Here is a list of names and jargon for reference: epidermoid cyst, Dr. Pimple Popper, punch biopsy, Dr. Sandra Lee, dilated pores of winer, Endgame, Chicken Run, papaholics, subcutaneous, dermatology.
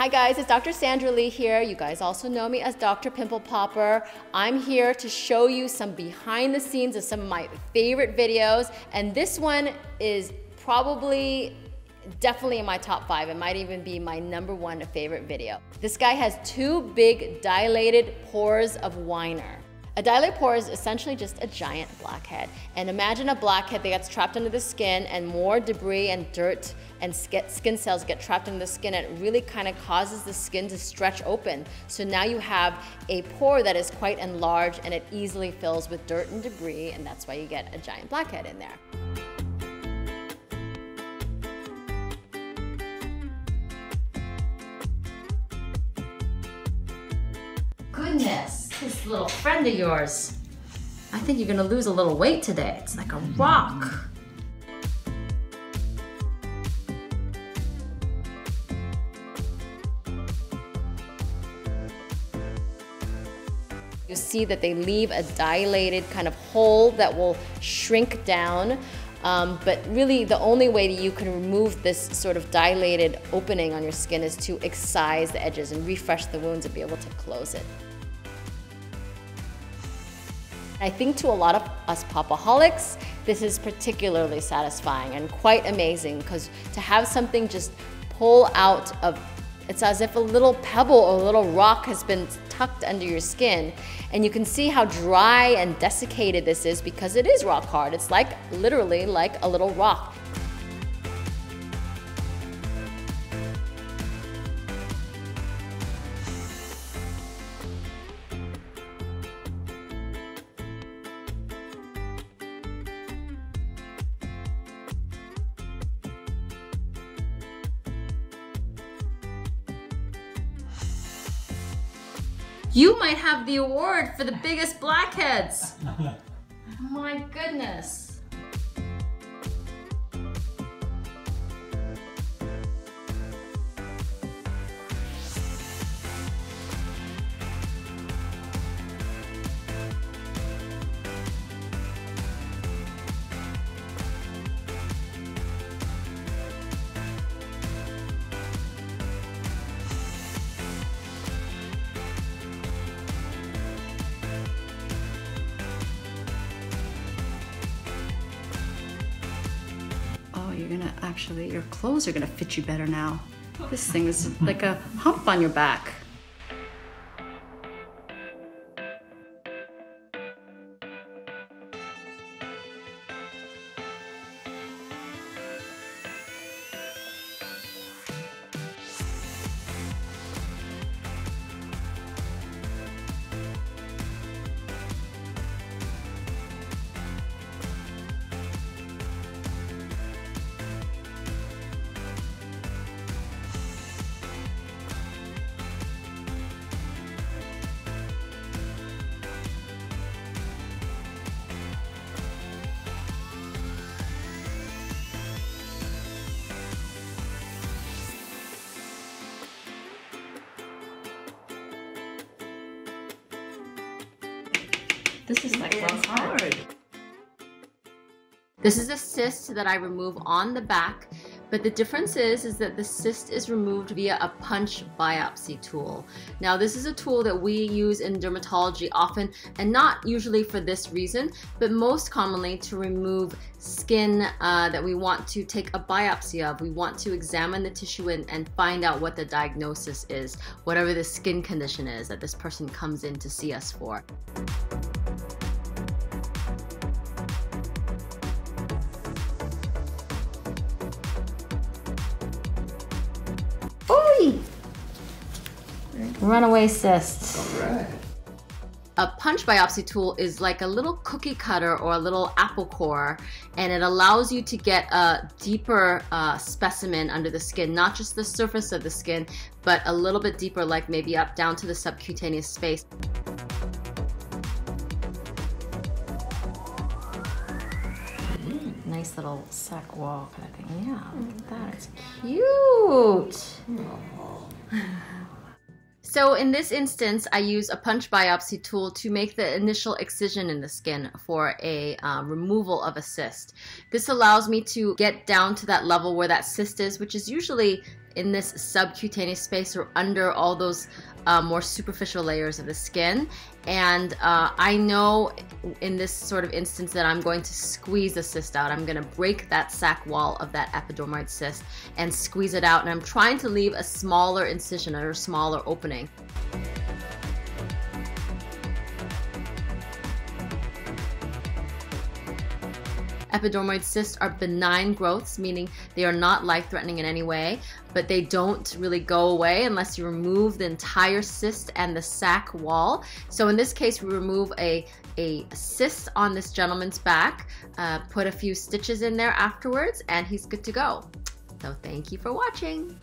Hi guys, it's Dr. Sandra Lee here. You guys also know me as Dr. Pimple Popper. I'm here to show you some behind the scenes of some of my favorite videos, and this one is definitely in my top 5. It might even be my #1 favorite video. This guy has 2 big dilated pores of winer. A dilated pore is essentially just a giant blackhead. And imagine a blackhead that gets trapped under the skin, and more debris and dirt and skin cells get trapped in the skin, and it really kind of causes the skin to stretch open. So now you have a pore that is quite enlarged, and it easily fills with dirt and debris, and that's why you get a giant blackhead in there. Goodness, this little friend of yours. I think you're gonna lose a little weight today. It's like a rock. You see that they leave a dilated kind of hole that will shrink down. But really the only way that you can remove this sort of dilated opening on your skin is to excise the edges and refresh the wounds and be able to close it. I think to a lot of us papaholics, this is particularly satisfying and quite amazing, because to have something just pull out of, it's as if a little pebble or a little rock has been tucked under your skin, and you can see how dry and desiccated this is because it is rock hard. It's like literally like a little rock. You might have the award for the biggest blackheads. My goodness. You're gonna actually, your clothes are gonna fit you better now. This thing is like a hump on your back. This is like rock hard. This is a cyst that I remove on the back, but the difference is that the cyst is removed via a punch biopsy tool. Now this is a tool that we use in dermatology often, and not usually for this reason, but most commonly to remove skin that we want to take a biopsy of. We want to examine the tissue and find out what the diagnosis is, whatever the skin condition is that this person comes in to see us for. Runaway cysts. All right. A punch biopsy tool is like a little cookie cutter or a little apple core, and it allows you to get a deeper specimen under the skin, not just the surface of the skin, but a little bit deeper, like maybe up down to the subcutaneous space. Nice little sack wall kind of thing. Yeah, look at that. It's cute. Aww. So in this instance, I use a punch biopsy tool to make the initial excision in the skin for a removal of a cyst. This allows me to get down to that level where that cyst is, which is usually in this subcutaneous space or under all those more superficial layers of the skin. And I know in this sort of instance that I'm going to squeeze the cyst out. I'm going to break that sac wall of that epidermoid cyst and squeeze it out. And I'm trying to leave a smaller incision or a smaller opening. Epidermoid cysts are benign growths, meaning they are not life-threatening in any way, but they don't really go away unless you remove the entire cyst and the sac wall. So in this case, we remove a cyst on this gentleman's back, put a few stitches in there afterwards, and he's good to go. So thank you for watching.